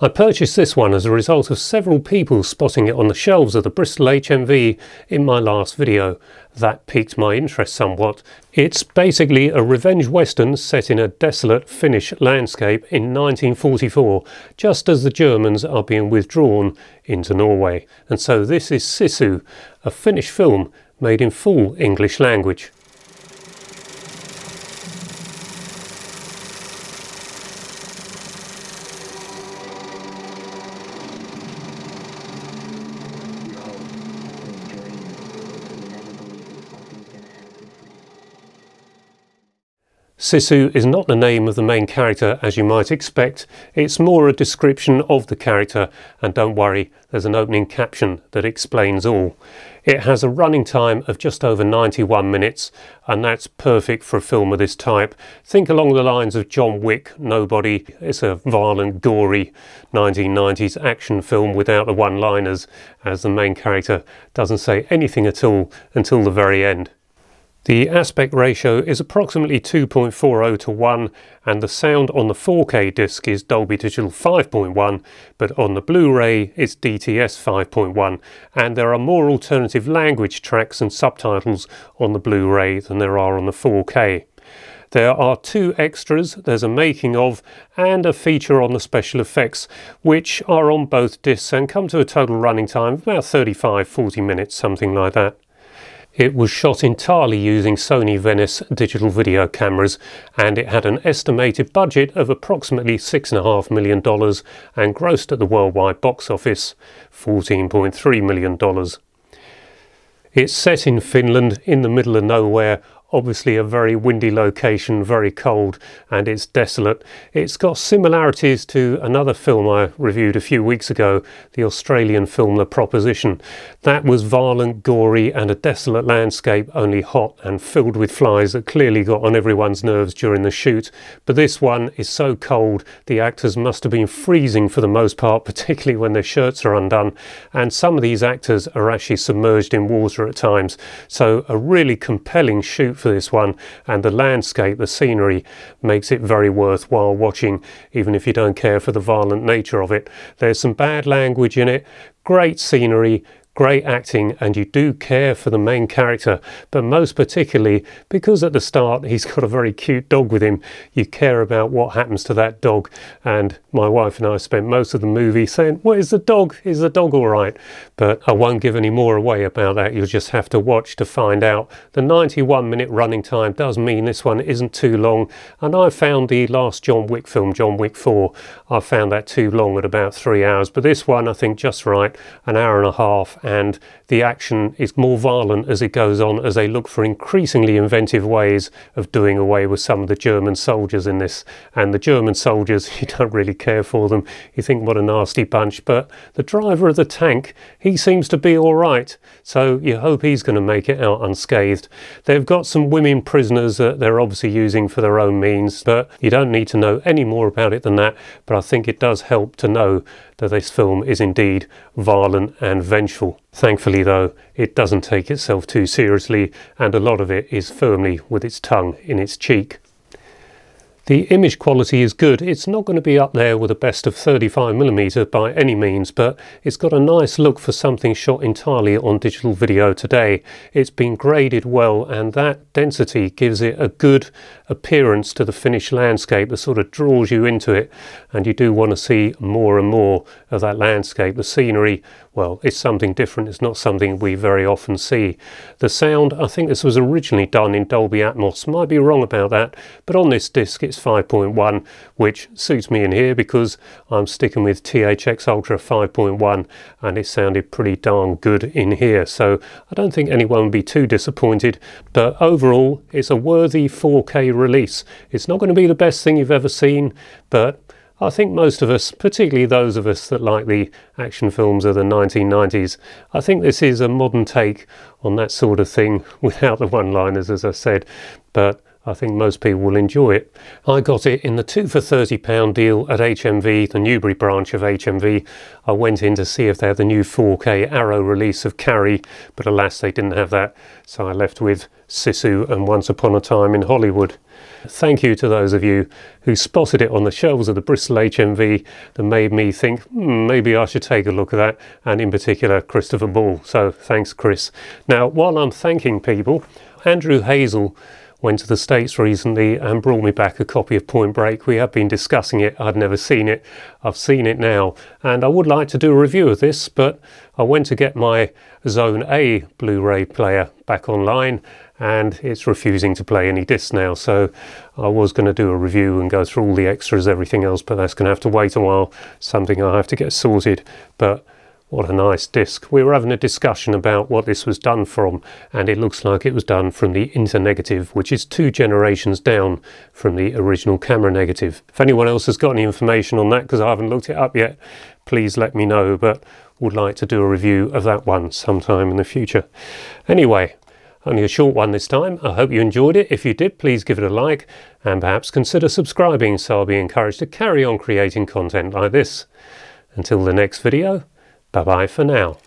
I purchased this one as a result of several people spotting it on the shelves of the Bristol HMV in my last video. That piqued my interest somewhat. It's basically a revenge western set in a desolate Finnish landscape in 1944, just as the Germans are being withdrawn into Norway. And so this is Sisu, a Finnish film made in full English language. Sisu is not the name of the main character, as you might expect. It's more a description of the character, and don't worry, there's an opening caption that explains all. It has a running time of just over 91 minutes, and that's perfect for a film of this type. Think along the lines of John Wick, Nobody. It's a violent, gory 1990s action film without the one-liners, as the main character doesn't say anything at all until the very end. The aspect ratio is approximately 2.40 to 1, and the sound on the 4K disc is Dolby Digital 5.1, but on the Blu-ray it's DTS 5.1, and there are more alternative language tracks and subtitles on the Blu-ray than there are on the 4K. There are two extras, there's a making of and a feature on the special effects, which are on both discs and come to a total running time of about 35-40 minutes, something like that. It was shot entirely using Sony Venice digital video cameras, and it had an estimated budget of approximately $6.5 million and grossed at the worldwide box office $14.3 million. It's set in Finland, in the middle of nowhere, obviously a very windy location, very cold, and it's desolate. It's got similarities to another film I reviewed a few weeks ago, the Australian film The Proposition. That was violent, gory and a desolate landscape, only hot and filled with flies that clearly got on everyone's nerves during the shoot. But this one is so cold, the actors must have been freezing for the most part, particularly when their shirts are undone, and some of these actors are actually submerged in water at times. So a really compelling shoot for this one, and the landscape, the scenery, makes it very worthwhile watching, even if you don't care for the violent nature of it. There's some bad language in it, great scenery, great acting, and you do care for the main character, but most particularly because at the start he's got a very cute dog with him. You care about what happens to that dog, and my wife and I spent most of the movie saying, "Well, is the dog? Is the dog all right?" But I won't give any more away about that. You'll just have to watch to find out. The 91-minute running time does mean this one isn't too long, and I found the last John Wick film, John Wick 4, I found that too long at about 3 hours, but this one I think just right, an hour and a half. And the action is more violent as it goes on, as they look for increasingly inventive ways of doing away with some of the German soldiers in this. And the German soldiers, you don't really care for them. You think, what a nasty bunch. But the driver of the tank, he seems to be all right. So you hope he's going to make it out unscathed. They've got some women prisoners that they're obviously using for their own means. But you don't need to know any more about it than that. But I think it does help to know that this film is indeed violent and vengeful. Thankfully though, it doesn't take itself too seriously, and a lot of it is firmly with its tongue in its cheek. The image quality is good. It's not going to be up there with a best of 35mm by any means, but it's got a nice look for something shot entirely on digital video today. It's been graded well, and that density gives it a good appearance to the Finnish landscape that sort of draws you into it, and you do want to see more and more of that landscape. The scenery, well, it's something different. It's not something we very often see. The sound, I think this was originally done in Dolby Atmos. Might be wrong about that, but on this disc it's 5.1, which suits me in here because I'm sticking with THX Ultra 5.1, and it sounded pretty darn good in here, so I don't think anyone would be too disappointed. But overall, it's a worthy 4K release. It's not going to be the best thing you've ever seen, but I think most of us, particularly those of us that like the action films of the 1990s, I think this is a modern take on that sort of thing without the one-liners, as I said, but I think most people will enjoy it. I got it in the 2 for £30 deal at HMV, the Newbury branch of HMV. I went in to see if they had the new 4K Arrow release of Carrie, but alas they didn't have that, so I left with Sisu and Once Upon a Time in Hollywood. Thank you to those of you who spotted it on the shelves of the Bristol HMV that made me think, maybe I should take a look at that, and in particular Christopher Ball, so thanks Chris. Now while I'm thanking people, Andrew Hazel went to the States recently and brought me back a copy of Point Break. We have been discussing it, I'd never seen it, I've seen it now, and I would like to do a review of this, but I went to get my Zone A Blu-ray player back online and it's refusing to play any discs now, so I was going to do a review and go through all the extras, everything else, but that's going to have to wait a while, something I have to get sorted. But what a nice disc. We were having a discussion about what this was done from, and it looks like it was done from the internegative, which is 2 generations down from the original camera negative. If anyone else has got any information on that, because I haven't looked it up yet, please let me know, but would like to do a review of that one sometime in the future. Anyway, only a short one this time. I hope you enjoyed it. If you did, please give it a like and perhaps consider subscribing so I'll be encouraged to carry on creating content like this. Until the next video, bye-bye for now.